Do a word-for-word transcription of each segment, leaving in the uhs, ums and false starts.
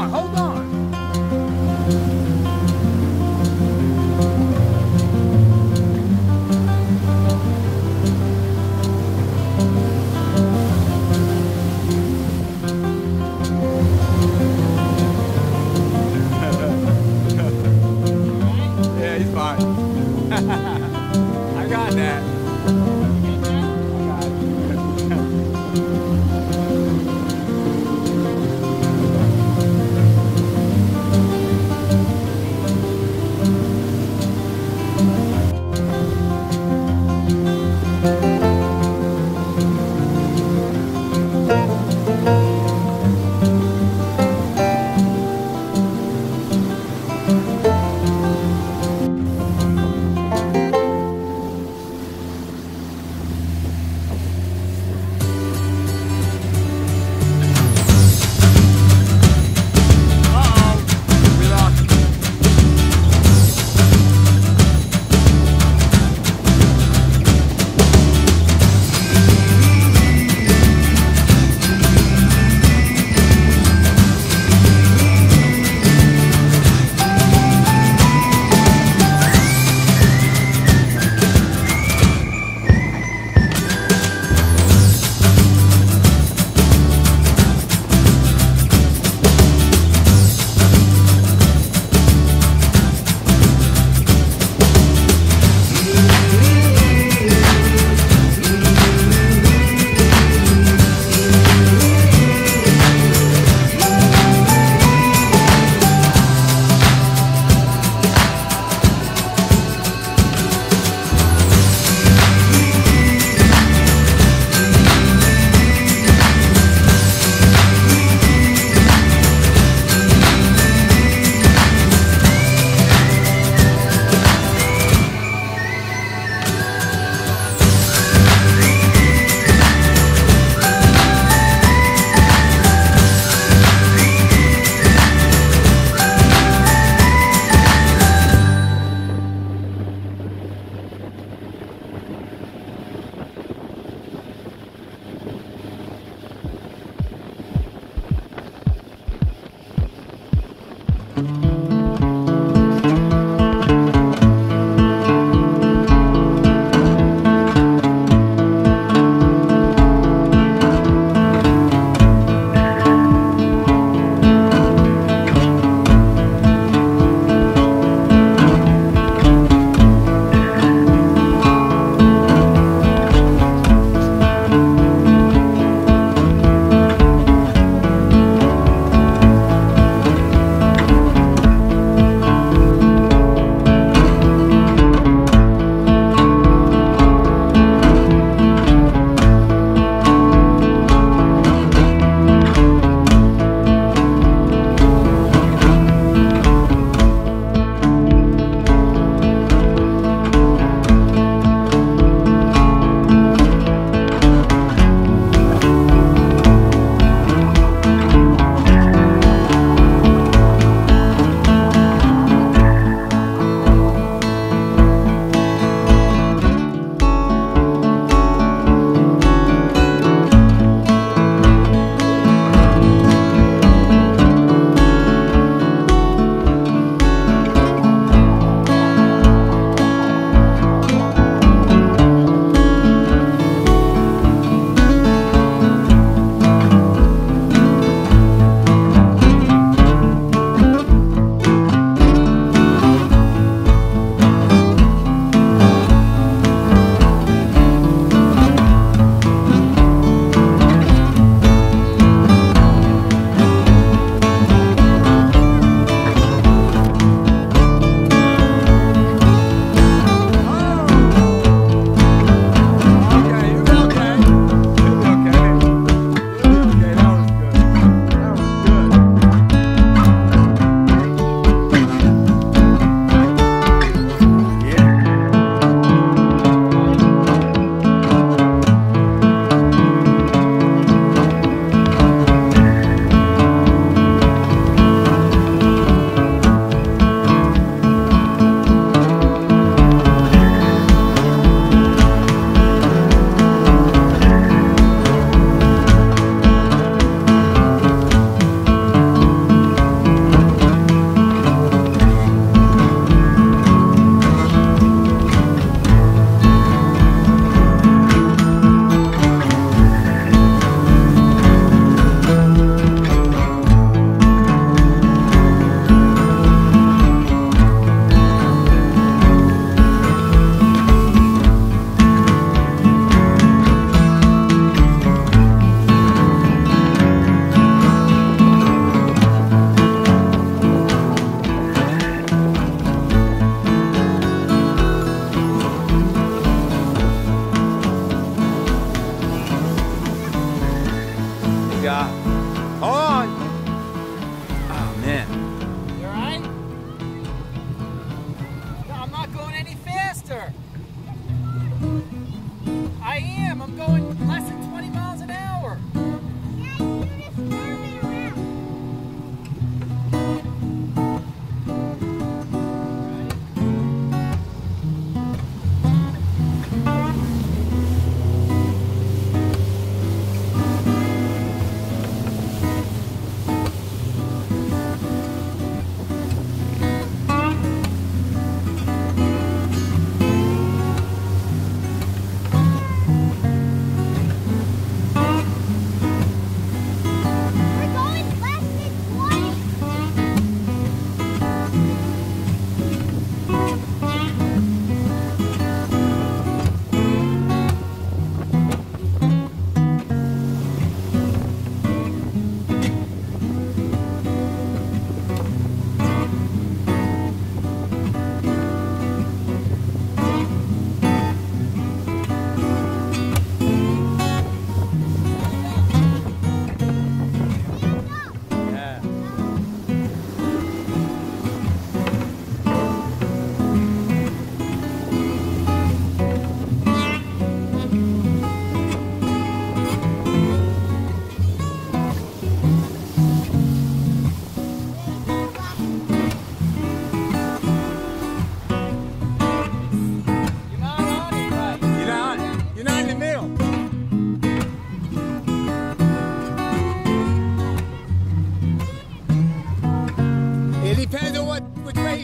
on, hold on. Yeah, he's fine. I got that.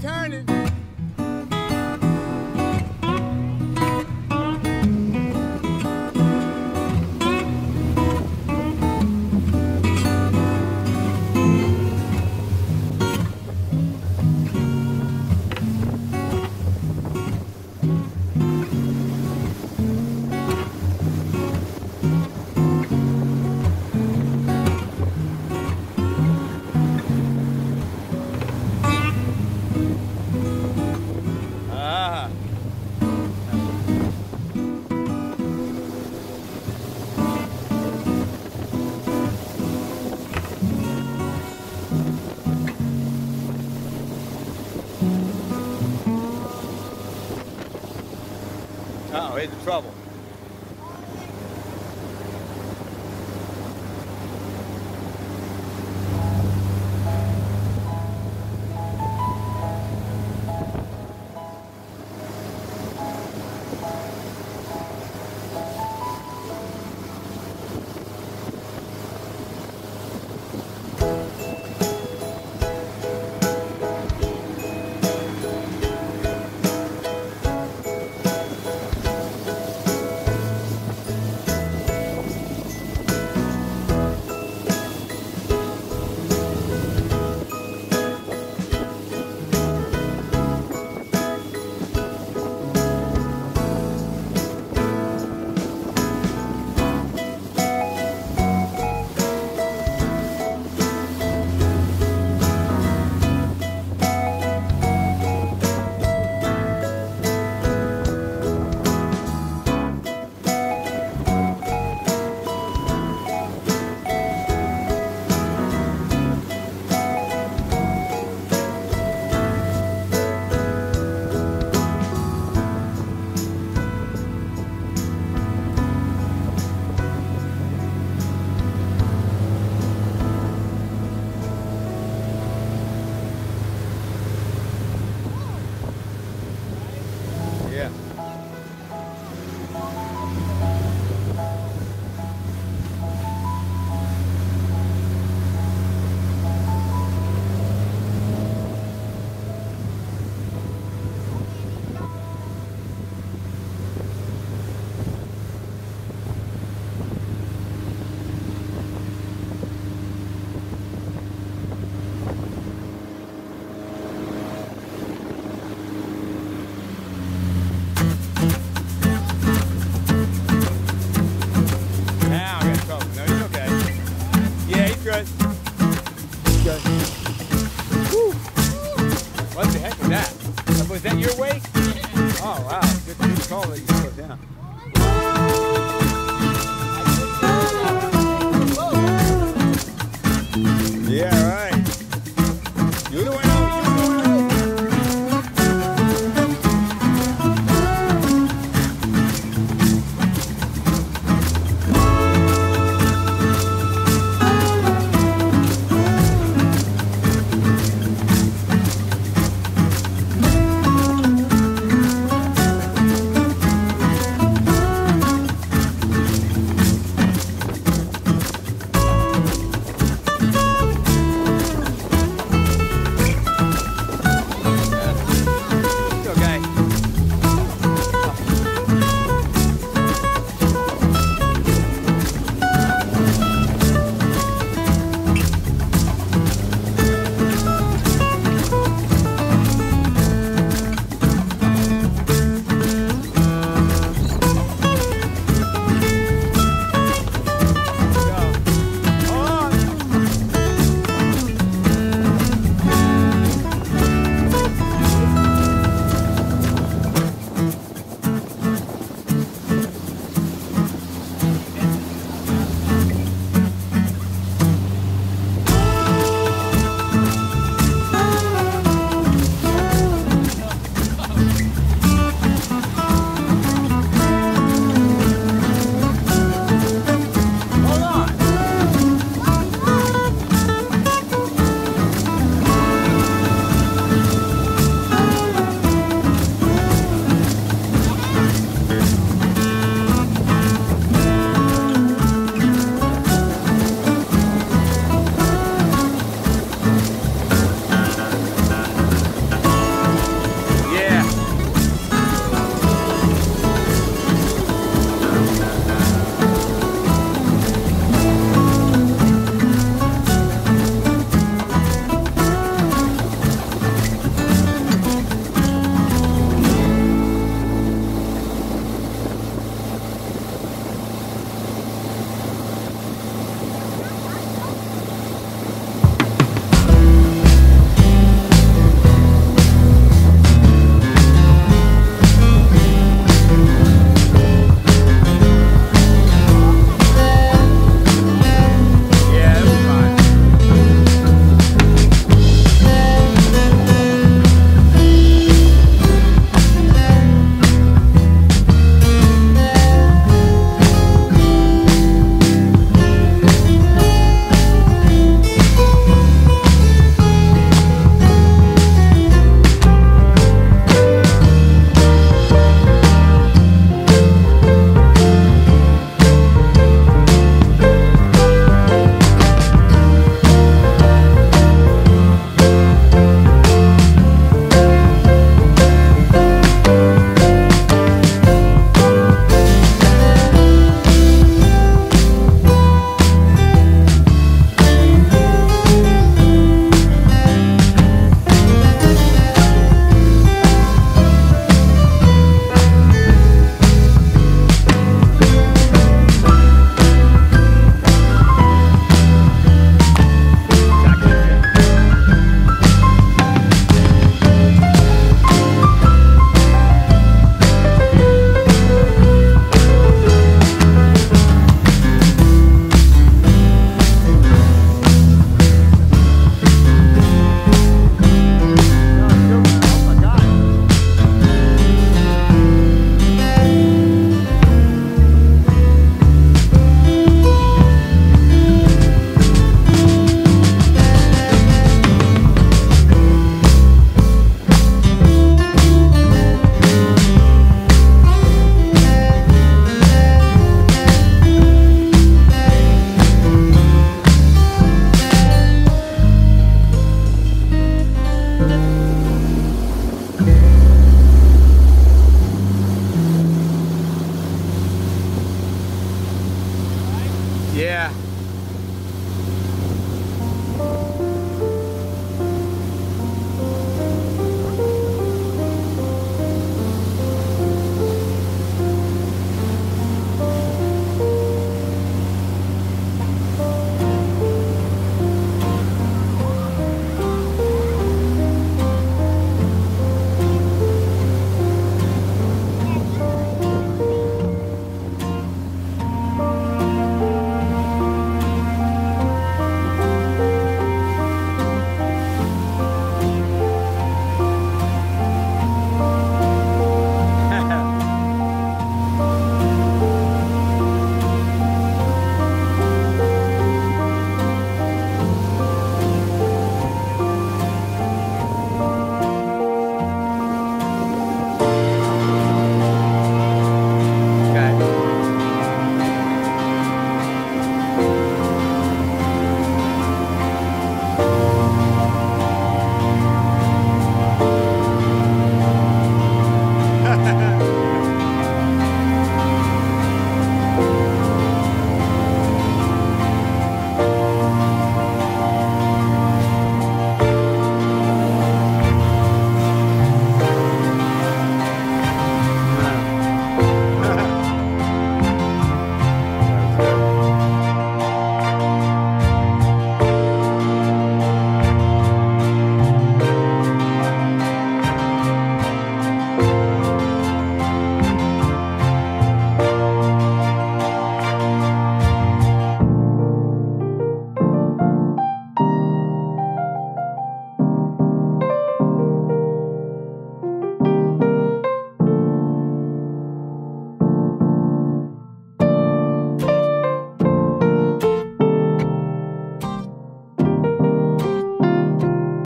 turning. Oh, he's in trouble. What the heck is that? Was that your weight? Yeah. Oh wow, good to call that you put down. Oh, yeah. Right.